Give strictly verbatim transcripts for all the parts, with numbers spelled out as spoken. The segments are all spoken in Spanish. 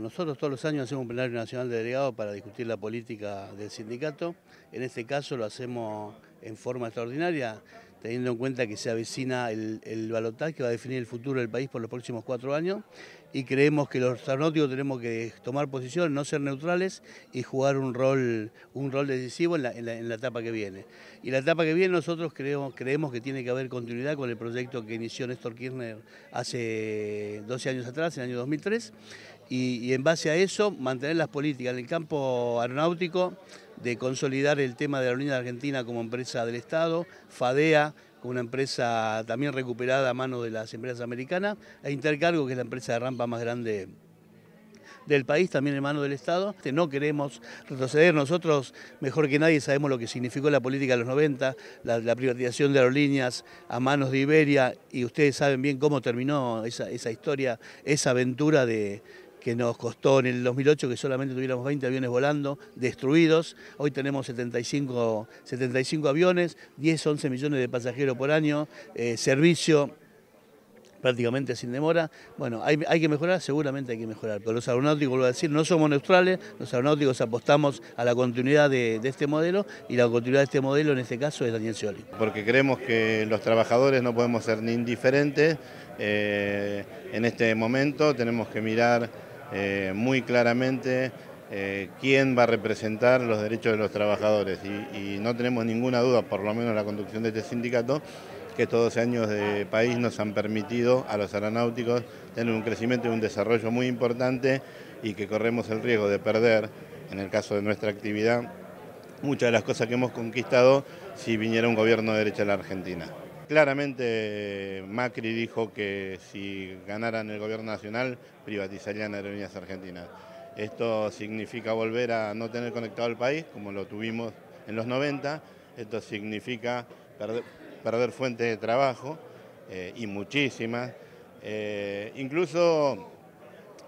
Nosotros todos los años hacemos un plenario nacional de delegados para discutir la política del sindicato. En este caso lo hacemos en forma extraordinaria, teniendo en cuenta que se avecina el, el balotaje que va a definir el futuro del país por los próximos cuatro años, y creemos que los aeronáuticos tenemos que tomar posición, no ser neutrales y jugar un rol, un rol decisivo en la, en, la, en la etapa que viene. Y la etapa que viene nosotros creemos, creemos que tiene que haber continuidad con el proyecto que inició Néstor Kirchner hace doce años atrás, en el año dos mil tres, y, y en base a eso mantener las políticas en el campo aeronáutico, de consolidar el tema de Aerolíneas Argentinas como empresa del Estado, FADEA, una empresa también recuperada a mano de las empresas americanas, e Intercargo, que es la empresa de rampa más grande del país, también en mano del Estado. No queremos retroceder, nosotros mejor que nadie sabemos lo que significó la política de los noventa, la, la privatización de aerolíneas a manos de Iberia, y ustedes saben bien cómo terminó esa, esa historia, esa aventura de... que nos costó en el dos mil ocho que solamente tuviéramos veinte aviones volando, destruidos. Hoy tenemos setenta y cinco aviones, diez, once millones de pasajeros por año, eh, servicio prácticamente sin demora. Bueno, hay, hay que mejorar, seguramente hay que mejorar, pero los aeronáuticos, vuelvo a decir, no somos neutrales, los aeronáuticos apostamos a la continuidad de, de este modelo, y la continuidad de este modelo en este caso es Daniel Scioli. Porque creemos que los trabajadores no podemos ser ni indiferentes, eh, en este momento tenemos que mirar Eh, muy claramente eh, quién va a representar los derechos de los trabajadores, y, y no tenemos ninguna duda, por lo menos la conducción de este sindicato, que estos doce años de país nos han permitido a los aeronáuticos tener un crecimiento y un desarrollo muy importante, y que corremos el riesgo de perder, en el caso de nuestra actividad, muchas de las cosas que hemos conquistado si viniera un gobierno de derecha a la Argentina. Claramente Macri dijo que si ganaran el gobierno nacional privatizarían Aerolíneas Argentinas. Esto significa volver a no tener conectado el país, como lo tuvimos en los noventa. Esto significa perder, perder fuentes de trabajo, eh, y muchísimas. Eh, incluso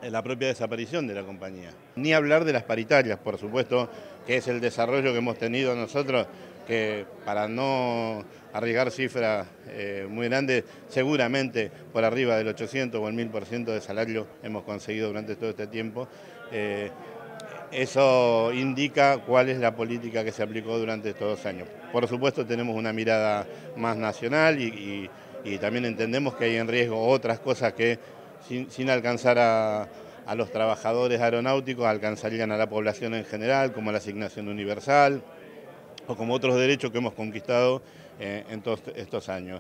la propia desaparición de la compañía. Ni hablar de las paritarias, por supuesto, que es el desarrollo que hemos tenido nosotros, que para no arriesgar cifras eh, muy grandes, seguramente por arriba del ochocientos o el mil por ciento de salario hemos conseguido durante todo este tiempo. Eh, eso indica cuál es la política que se aplicó durante estos dos años. Por supuesto tenemos una mirada más nacional, y, y, y también entendemos que hay en riesgo otras cosas que sin, sin alcanzar a... a los trabajadores aeronáuticos alcanzarían a la población en general, como la Asignación Universal o como otros derechos que hemos conquistado eh, en todos estos años.